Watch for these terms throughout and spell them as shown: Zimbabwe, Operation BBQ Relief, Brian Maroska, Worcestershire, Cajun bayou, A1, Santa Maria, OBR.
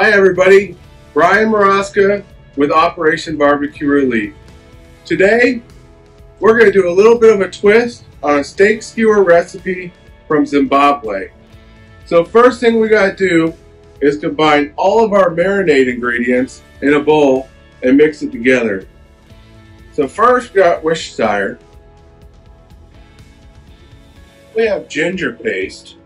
Hi everybody, Brian Maroska with Operation BBQ Relief. Today, we're going to do a little bit of a twist on a steak skewer recipe from Zimbabwe. So first thing we got to do is combine all of our marinade ingredients in a bowl and mix it together. So first we got Worcestershire. We have ginger paste.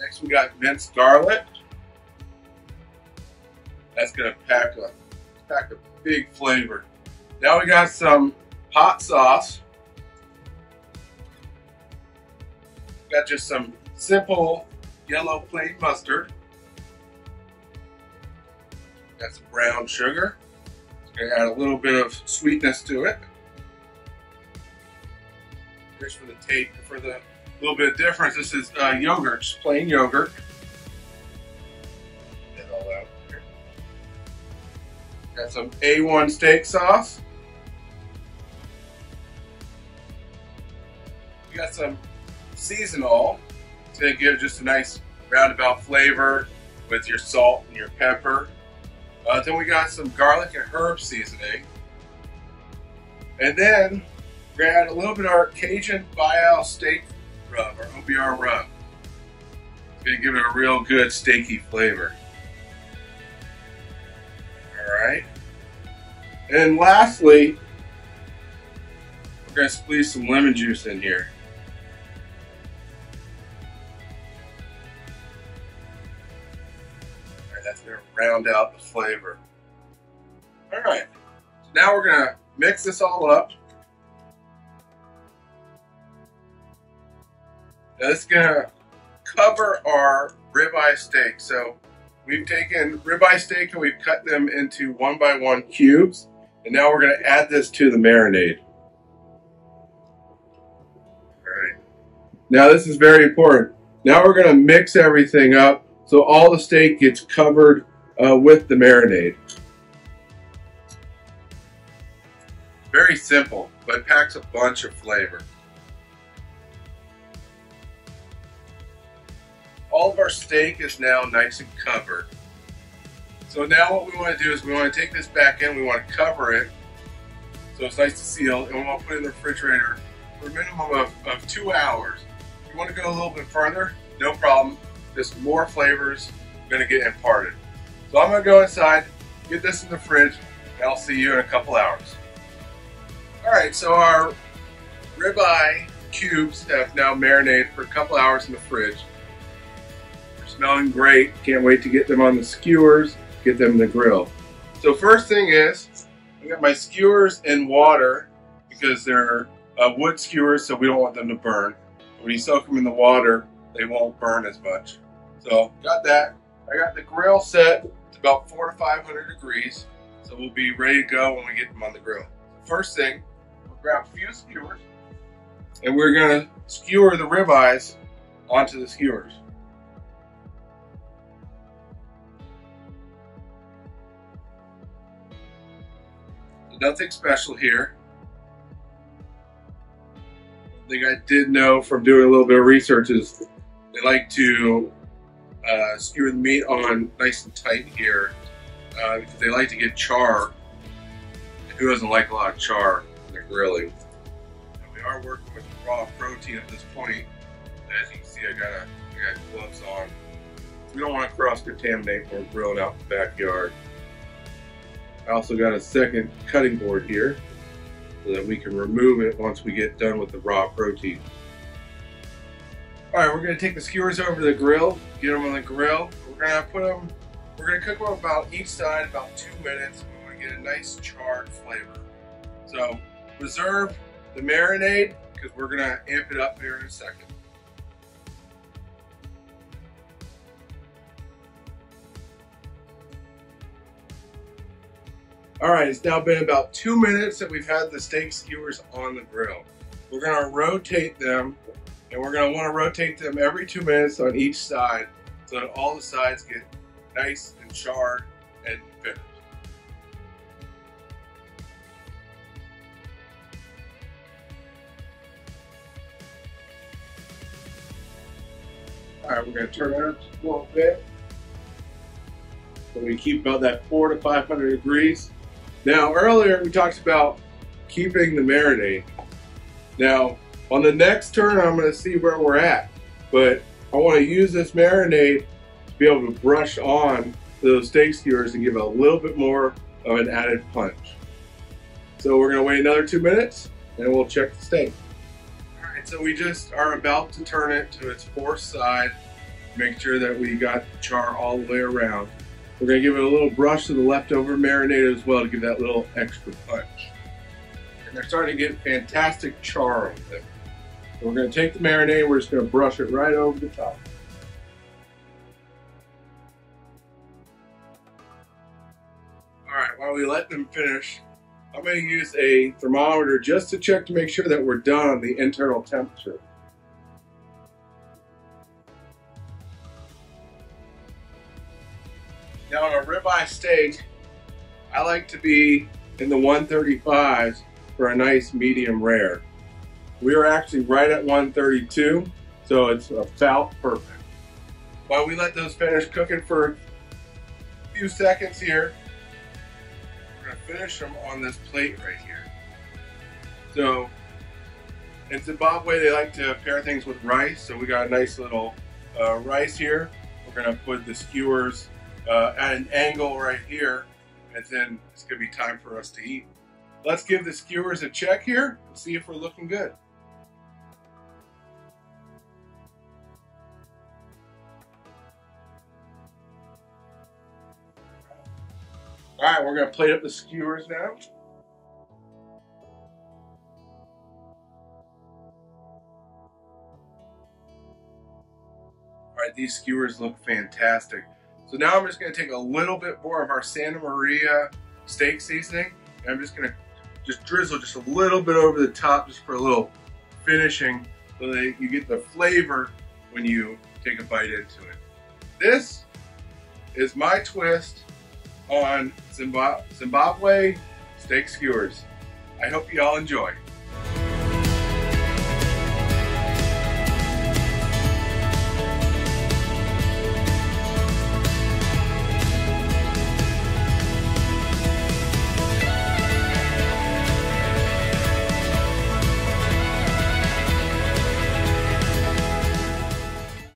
Next we got minced garlic. That's going to pack a big flavor. Now we got some hot sauce. Got just some simple yellow plain mustard. Got some brown sugar. It's going to add a little bit of sweetness to it. Here's for the taste, for the little bit of difference. This is yogurt, just plain yogurt. Get all out here. Got some A1 steak sauce. We got some seasonal to give just a nice roundabout flavor with your salt and your pepper. Then we got some garlic and herb seasoning. And then we're going to add a little bit of our Cajun bayou steak rub, our OBR rub. It's going to give it a real good steaky flavor. Alright. And lastly, we're going to squeeze some lemon juice in here. That's going to round out the flavor. Alright, so now we're going to mix this all up. Now this is going to cover our ribeye steak. So we've taken ribeye steak and we've cut them into 1 by 1 cubes. And now we're going to add this to the marinade. Alright, now this is very important. Now we're going to mix everything up, so all the steak gets covered with the marinade. Very simple, but it packs a bunch of flavor. All of our steak is now nice and covered. So now what we want to do is we want to take this back in, we want to cover it so it's nice to seal, and we want to put it in the refrigerator for a minimum of 2 hours. If you want to go a little bit further, no problem. There's more flavors going to get imparted. So I'm going to go inside, get this in the fridge, and I'll see you in a couple hours. Alright, so our ribeye cubes have now marinated for a couple hours in the fridge. They're smelling great. Can't wait to get them on the skewers, get them in the grill. So first thing is, I got my skewers in water because they're wood skewers, so we don't want them to burn. When you soak them in the water, they won't burn as much. So got that. I got the grill set to about 400 to 500 degrees. So we'll be ready to go when we get them on the grill. First thing, we'll grab a few skewers and we're gonna skewer the ribeyes onto the skewers. So nothing special here. I think I did know from doing a little bit of research is they like to skewer the meat on nice and tight here because they like to get char. Who doesn't like a lot of char in their grilling? And we are working with raw protein at this point. As you can see, I got gloves on. We don't want to cross-contaminate when we're grilling out in the backyard. I also got a second cutting board here so that we can remove it once we get done with the raw protein. All right, we're gonna take the skewers over to the grill, get them on the grill. We're gonna cook them about each side about 2 minutes. We wanna get a nice charred flavor. So reserve the marinade because we're gonna amp it up here in a second. All right, it's now been about 2 minutes that we've had the steak skewers on the grill. We're gonna rotate them. And we're going to want to rotate them every 2 minutes on each side so that all the sides get nice and charred and finished. All right, we're going to turn it up a little bit. So we keep about that 400 to 500 degrees. Now, earlier we talked about keeping the marinade. Now, on the next turn, I'm going to see where we're at, but I want to use this marinade to be able to brush on those steak skewers and give a little bit more of an added punch. So we're going to wait another 2 minutes and we'll check the steak. All right, so we just are about to turn it to its fourth side. Make sure that we got the char all the way around. We're going to give it a little brush to the leftover marinade as well to give that little extra punch. And they're starting to get fantastic char on them. So we're going to take the marinade, we're just going to brush it right over the top. All right, while we let them finish, I'm going to use a thermometer just to check to make sure that we're done on the internal temperature. Now on a ribeye steak, I like to be in the 135s for a nice medium rare. We are actually right at 132, so it's about perfect. While we let those finish cooking for a few seconds here, we're gonna finish them on this plate right here. So in Zimbabwe, they like to pair things with rice, so we got a nice little rice here. We're gonna put the skewers at an angle right here, and then it's going to be time for us to eat. Let's give the skewers a check here and see if we're looking good. All right, we're going to plate up the skewers now. All right, these skewers look fantastic. So now I'm just going to take a little bit more of our Santa Maria steak seasoning, and I'm just going to drizzle just a little bit over the top just for a little finishing so that you get the flavor when you take a bite into it. This is my twist on Zimbabwe steak skewers. I hope you all enjoy.